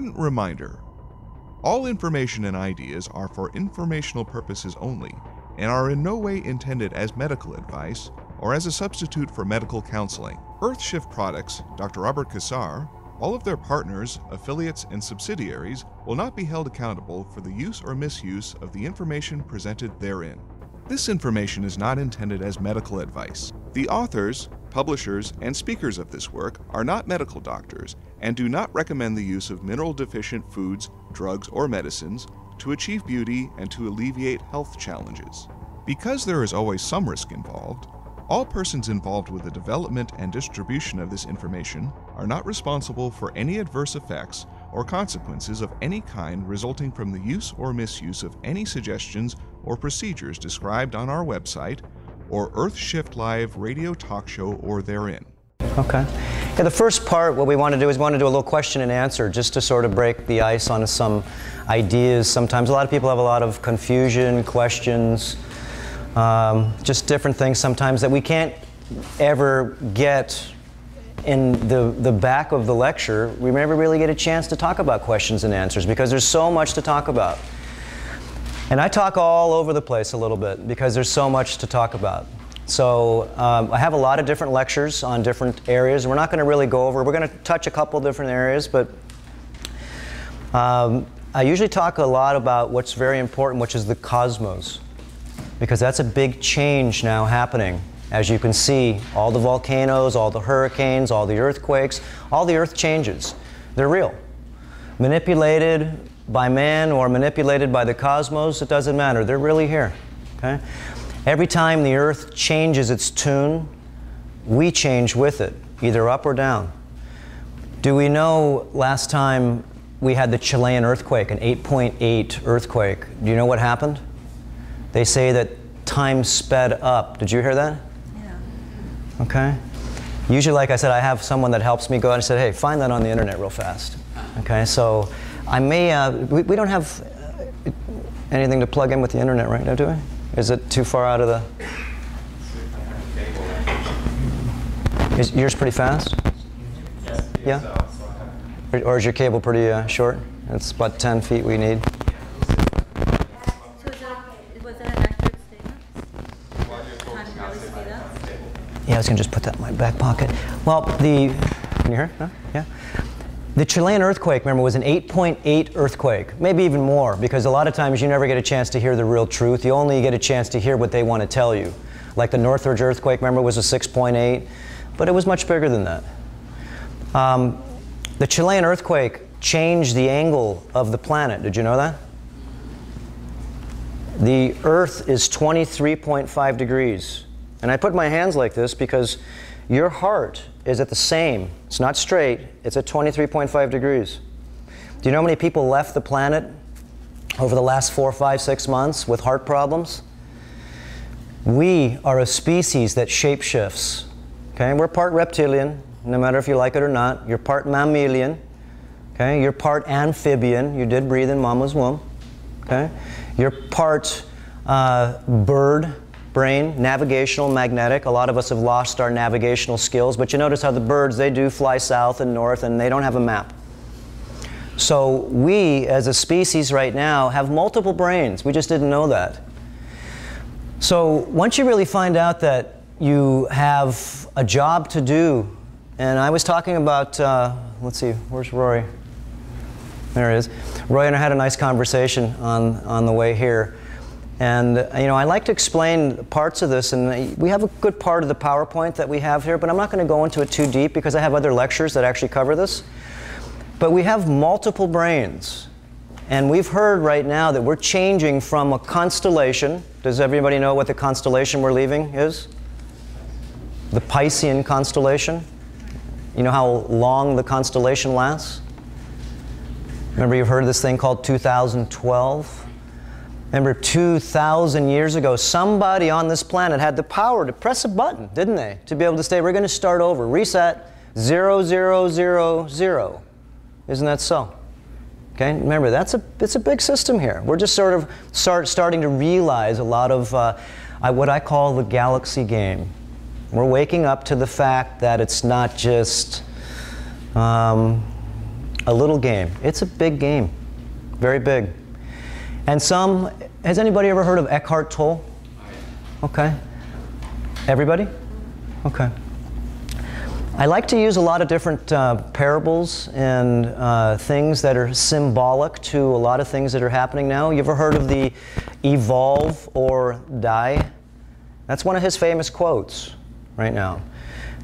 important reminder. All information and ideas are for informational purposes only and are in no way intended as medical advice or as a substitute for medical counseling. EarthShift Products, Dr. Robert Cassar, all of their partners, affiliates, and subsidiaries will not be held accountable for the use or misuse of the information presented therein. This information is not intended as medical advice. The authors, publishers, and speakers of this work are not medical doctors and do not recommend the use of mineral-deficient foods, drugs, or medicines to achieve beauty and to alleviate health challenges. Because there is always some risk involved, all persons involved with the development and distribution of this information are not responsible for any adverse effects or consequences of any kind resulting from the use or misuse of any suggestions or procedures described on our website or EarthShift Live radio talk show or therein. Okay. Yeah, the first part, what we want to do is we want to do a little question and answer just to sort of break the ice on some ideas. Sometimes a lot of people have a lot of confusion, questions, just different things sometimes that we can't ever get in the back of the lecture. We never really get a chance to talk about questions and answers because there's so much to talk about. And I talk all over the place a little bit because there's so much to talk about. So I have a lot of different lectures on different areas. We're not going to really go over. We're going to touch a couple different areas, but I usually talk a lot about what's very important, which is the cosmos. Because that's a big change now happening. As you can see, all the volcanoes, all the hurricanes, all the earthquakes, all the earth changes. They're real. Manipulated by man or manipulated by the cosmos, it doesn't matter. They're really here. Okay? Every time the earth changes its tune, we change with it, either up or down. Do we know last time we had the Chilean earthquake, an 8.8 earthquake? Do you know what happened? They say that time sped up. Did you hear that? Yeah. Okay. Usually, like I said, I have someone that helps me go out and say, hey, find that on the internet real fast. Okay, so I may, we don't have anything to plug in with the internet right now, do we? Is it too far out of the? Is yours pretty fast? Yeah? Or is your cable pretty short? It's about 10 feet we need. Yeah, I was going to just put that in my back pocket. Well, the, can you hear? No? Yeah. The Chilean earthquake, remember, was an 8.8 earthquake, maybe even more, because a lot of times you never get a chance to hear the real truth. You only get a chance to hear what they want to tell you. Like the Northridge earthquake, remember, was a 6.8, but it was much bigger than that. The Chilean earthquake changed the angle of the planet. Did you know that? The Earth is 23.5 degrees. And I put my hands like this because your heart is at the same. It's not straight. It's at 23.5 degrees. Do you know how many people left the planet over the last 4, 5, 6 months with heart problems? We are a species that shapeshifts. Okay? We're part reptilian, no matter if you like it or not. You're part mammalian. Okay? You're part amphibian. You did breathe in mama's womb. Okay? You're part bird. Brain, navigational, magnetic. A lot of us have lost our navigational skills, but you notice how the birds, they do fly south and north, and they don't have a map. So we, as a species right now, have multiple brains. We just didn't know that. So once you really find out that you have a job to do, and I was talking about, let's see, where's Rory? There he is. Rory and I had a nice conversation on the way here. And, you know, I like to explain parts of this, and we have a good part of the PowerPoint that we have here, but I'm not going to go into it too deep because I have other lectures that actually cover this. But we have multiple brains, and we've heard right now that we're changing from a constellation. Does everybody know what the constellation we're leaving is? The Piscean constellation. You know how long the constellation lasts? Remember, you've heard of this thing called 2012? Remember, 2,000 years ago, somebody on this planet had the power to press a button, didn't they? To be able to say, we're going to start over, reset, 0000. Isn't that so? Okay, remember, it's a big system here. We're just sort of starting to realize a lot of what I call the galaxy game. We're waking up to the fact that it's not just A little game. It's a big game, very big. And some, has anybody ever heard of Eckhart Tolle? Okay. Everybody? Okay. I like to use a lot of different parables and things that are symbolic to a lot of things that are happening now. You ever heard of the evolve or die? That's one of his famous quotes right now.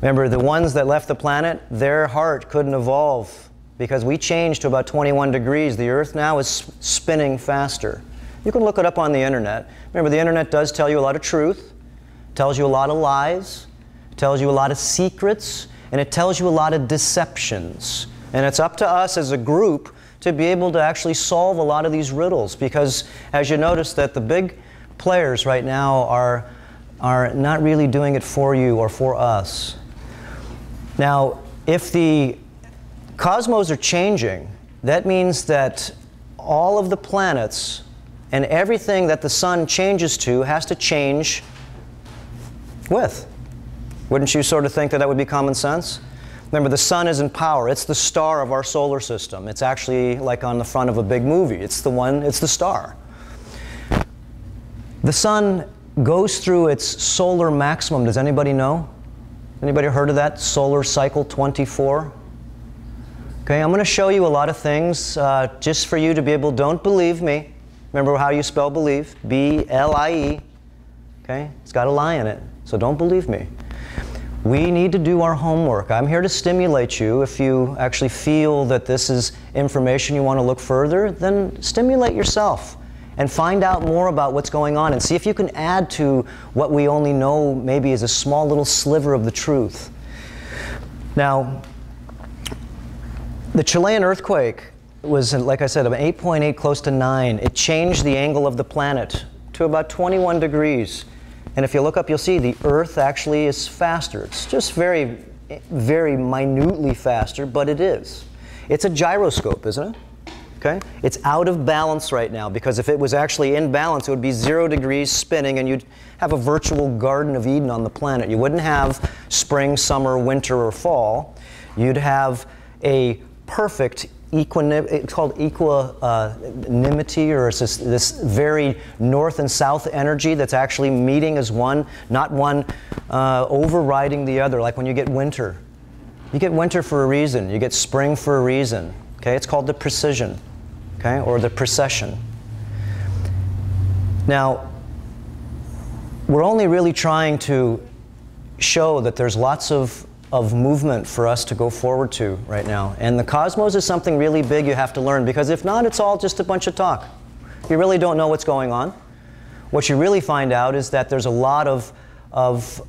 Remember, the ones that left the planet, their heart couldn't evolve because we changed to about 21 degrees. The Earth now is spinning faster. You can look it up on the internet. Remember, the internet does tell you a lot of truth, tells you a lot of lies, tells you a lot of secrets, and it tells you a lot of deceptions. And it's up to us as a group to be able to actually solve a lot of these riddles, because as you notice that the big players right now are not really doing it for you or for us. Now, if the cosmos are changing, that means that all of the planets and everything that the sun changes to has to change with. Wouldn't you sort of think that that would be common sense? Remember, the sun is in power. It's the star of our solar system. It's actually like on the front of a big movie. It's the one, it's the star. The sun goes through its solar maximum. Does anybody know? Anybody heard of that? Solar cycle 24? Okay, I'm going to show you a lot of things just for you to be able, don't believe me. Remember how you spell believe, B-L-I-E. Okay, it's got a lie in it, so don't believe me. We need to do our homework. I'm here to stimulate you. If you actually feel that this is information you want to look further, then stimulate yourself and find out more about what's going on and see if you can add to what we only know maybe is a small little sliver of the truth. Now, the Chilean earthquake was, like I said, about 8.8, close to 9. It changed the angle of the planet to about 21 degrees. And if you look up, you'll see the Earth actually is faster. It's just very, very minutely faster, but it is. It's a gyroscope, isn't it? Okay? It's out of balance right now, because if it was actually in balance, it would be 0 degrees spinning, and you'd have a virtual Garden of Eden on the planet. You wouldn't have spring, summer, winter, or fall. You'd have a perfect it's called equanimity, or it's this very north and south energy that's actually meeting as one, not one overriding the other, like when you get winter. You get winter for a reason. You get spring for a reason. Okay? It's called the precession, okay? Or the precession. Now, we're only really trying to show that there's lots of movement for us to go forward to right now. And the cosmos is something really big you have to learn, because if not, it's all just a bunch of talk. You really don't know what's going on. What you really find out is that there's a lot of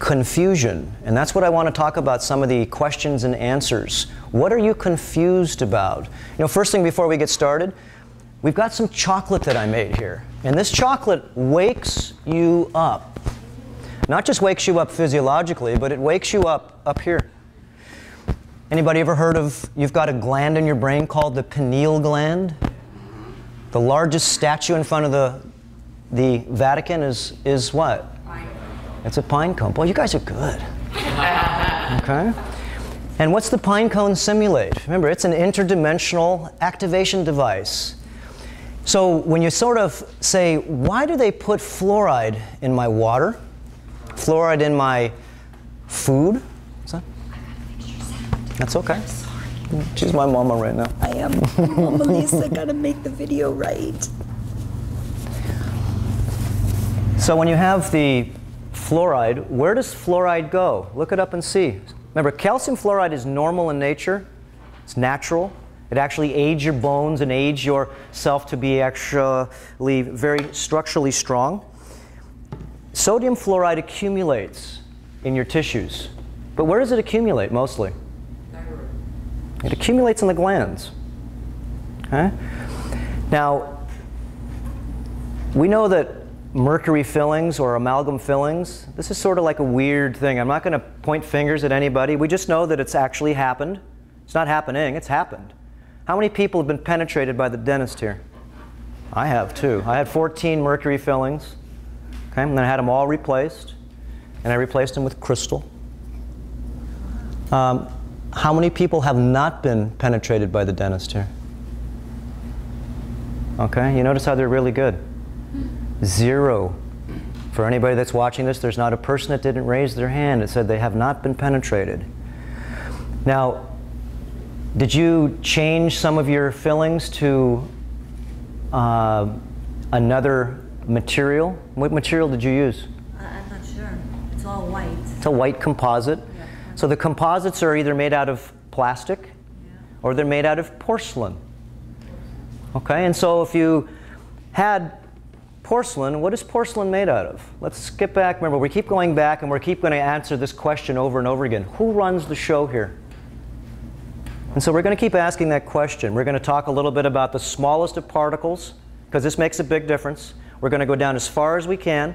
confusion. And that's what I want to talk about, some of the questions and answers. What are you confused about? You know, first thing before we get started, we've got some chocolate that I made here. And this chocolate wakes you up. Not just wakes you up physiologically, but it wakes you up here. Anybody ever heard of, you've got a gland in your brain called the pineal gland? The largest statue in front of the Vatican is what? Pine. It's a pine cone. Boy, you guys are good. Okay. And what's the pine cone simulate? Remember, it's an interdimensional activation device. So when you sort of say, why do they put fluoride in my water? Fluoride in my food? What's that? I gotta fix your sound. That's okay. I'm sorry. She's my mama right now. I am. Mama Lisa, gotta make the video right. So when you have the fluoride, where does fluoride go? Look it up and see. Remember, calcium fluoride is normal in nature. It's natural. It actually aids your bones and aids yourself to be actually very structurally strong. Sodium fluoride accumulates in your tissues. But where does it accumulate mostly? It accumulates in the glands. Okay? Now, we know that mercury fillings or amalgam fillings, this is sort of like a weird thing. I'm not going to point fingers at anybody. We just know that it's actually happened. It's not happening, it's happened. How many people have been penetrated by the dentist here? I have too. I had 14 mercury fillings. Okay, and then I had them all replaced, and I replaced them with crystal. How many people have not been penetrated by the dentist here? Okay, you notice how they're really good. 0. For anybody that's watching this, there's not a person that didn't raise their hand that said they have not been penetrated. Now, did you change some of your fillings to another material? What material did you use? I'm not sure. It's all white. It's a white composite. Yeah. So the composites are either made out of plastic, yeah, or they're made out of porcelain. Okay, and so if you had porcelain, what is porcelain made out of? Let's skip back. Remember, we keep going back and we keep going to answer this question over and over again. Who runs the show here? And so we're going to keep asking that question. We're going to talk a little bit about the smallest of particles, because this makes a big difference. We're going to go down as far as we can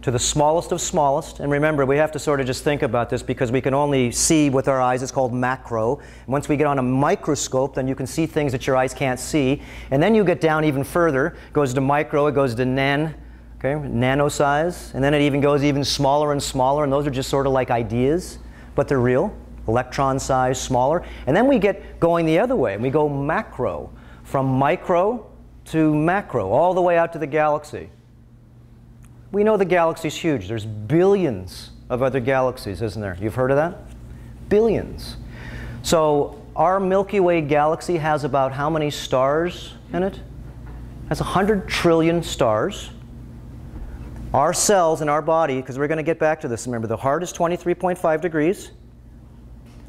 to the smallest of smallest. And remember, we have to sort of just think about this because we can only see with our eyes. It's called macro. And once we get on a microscope, then you can see things that your eyes can't see. And then you get down even further. It goes to micro. It goes to nano size. And then it even goes even smaller and smaller. And those are just sort of like ideas, but they're real. Electron size, smaller. And then we get going the other way. We go macro, from micro to macro, all the way out to the galaxy. We know the galaxy's huge. There's billions of other galaxies, isn't there? You've heard of that? Billions. So our Milky Way galaxy has about how many stars in it? It has 100 trillion stars. Our cells in our body, because we're going to get back to this, remember the heart is 23.5 degrees.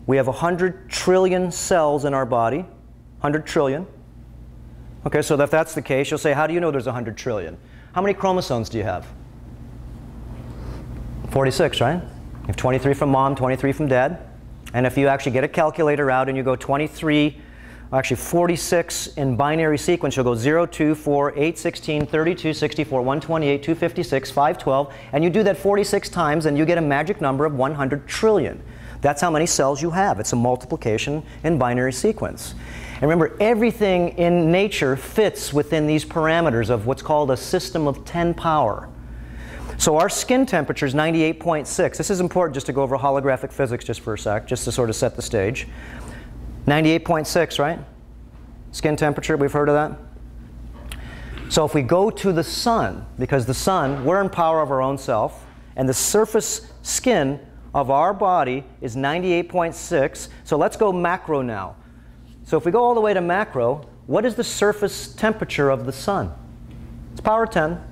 We have 100 trillion cells in our body, 100 trillion. Okay, so if that's the case, you'll say, how do you know there's 100 trillion? How many chromosomes do you have? 46, right? You have 23 from mom, 23 from dad. And if you actually get a calculator out and you go 46 in binary sequence, you'll go 0, 2, 4, 8, 16, 32, 64, 128, 256, 512. And you do that 46 times and you get a magic number of 100 trillion. That's how many cells you have. It's a multiplication in binary sequence. And remember, everything in nature fits within these parameters of what's called a system of 10 power. So our skin temperature is 98.6. This is important just to go over holographic physics just for a sec, just to sort of set the stage. 98.6, right? Skin temperature, we've heard of that. So if we go to the sun, because the sun, we're in power of our own self, and the surface skin of our body is 98.6. So let's go macro now. So if we go all the way to macro, what is the surface temperature of the sun? It's power 10,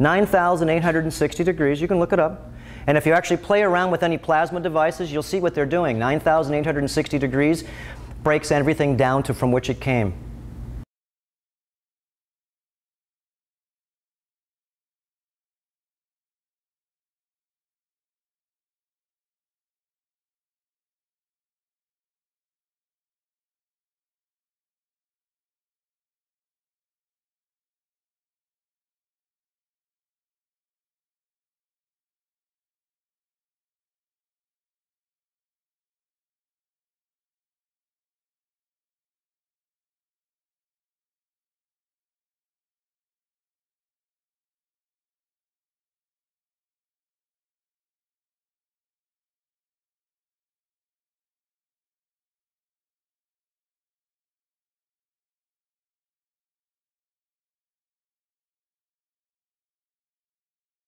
9,860 degrees. You can look it up. And if you actually play around with any plasma devices, you'll see what they're doing. 9,860 degrees breaks everything down to from which it came.